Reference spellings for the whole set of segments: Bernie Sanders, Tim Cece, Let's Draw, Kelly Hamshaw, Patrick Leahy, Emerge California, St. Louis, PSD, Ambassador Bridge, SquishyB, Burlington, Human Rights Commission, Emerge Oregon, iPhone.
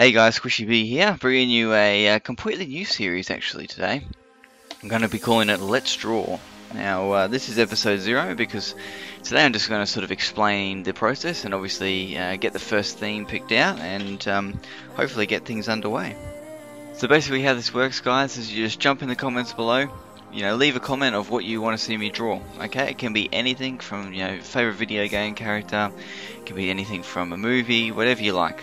Hey guys, Squishy B here, bringing you a completely new series actually today. I'm going to be calling it Let's Draw. Now this is episode 0 because today I'm just going to sort of explain the process and obviously get the first theme picked out and hopefully get things underway. So basically how this works guys is you just jump in the comments below, you know, leave a comment of what you want to see me draw. Okay, it can be anything from, you know, favourite video game character, it can be anything from a movie, whatever you like.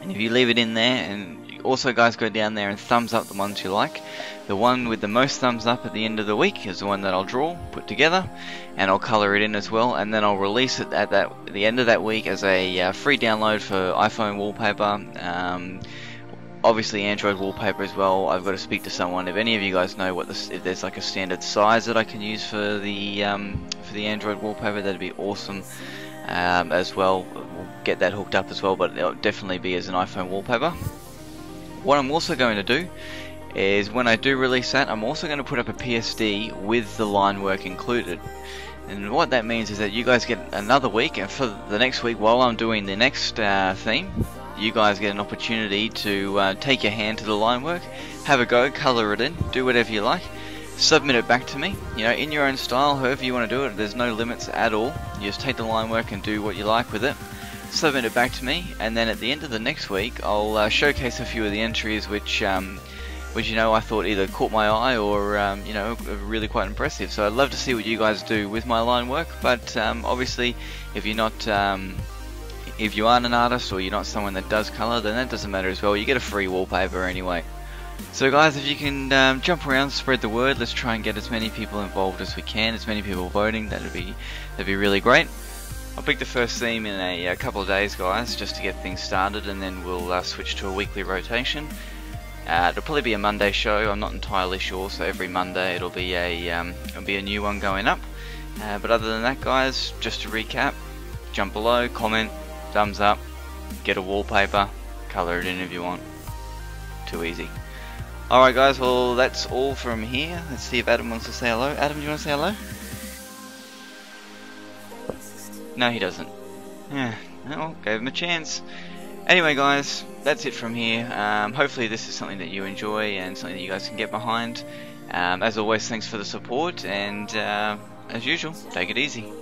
And if you leave it in there, and also guys go down there and thumbs up the ones you like. The one with the most thumbs up at the end of the week is the one that I'll draw, put together, and I'll colour it in as well, and then I'll release it at the end of that week as a free download for iPhone wallpaper, obviously Android wallpaper as well. I've got to speak to someone. If any of you guys know what this, if there's like a standard size that I can use for the Android wallpaper, that'd be awesome. As well, we'll get that hooked up as well, but it'll definitely be as an iPhone wallpaper. What I'm also going to do is when I do release that, I'm also going to put up a PSD with the line work included. And what that means is that you guys get another week, and for the next week while I'm doing the next theme, you guys get an opportunity to take your hand to the line work, have a go, colour it in, do whatever you like. Submit it back to me, you know, in your own style, however you want to do it. There's no limits at all. You just take the line work and do what you like with it. Submit it back to me, and then at the end of the next week, I'll showcase a few of the entries which you know I thought either caught my eye or you know, really quite impressive. So I'd love to see what you guys do with my line work. But obviously, if you're not if you aren't an artist or you're not someone that does colour, then that doesn't matter as well. You get a free wallpaper anyway. So guys, if you can jump around, spread the word. Let's try and get as many people involved as we can, as many people voting. That'd be really great. I'll pick the first theme in a couple of days, guys, just to get things started, and then we'll switch to a weekly rotation. It'll probably be a Monday show. I'm not entirely sure. So every Monday it'll be a new one going up. But other than that, guys, just to recap: jump below, comment, thumbs up, get a wallpaper, colour it in if you want. Too easy. Alright guys, well that's all from here. Let's see if Adam wants to say hello. Adam, do you want to say hello? No, he doesn't. Yeah, well, gave him a chance. Anyway guys, that's it from here. Hopefully this is something that you enjoy and something that you guys can get behind. As always, thanks for the support, and as usual, take it easy.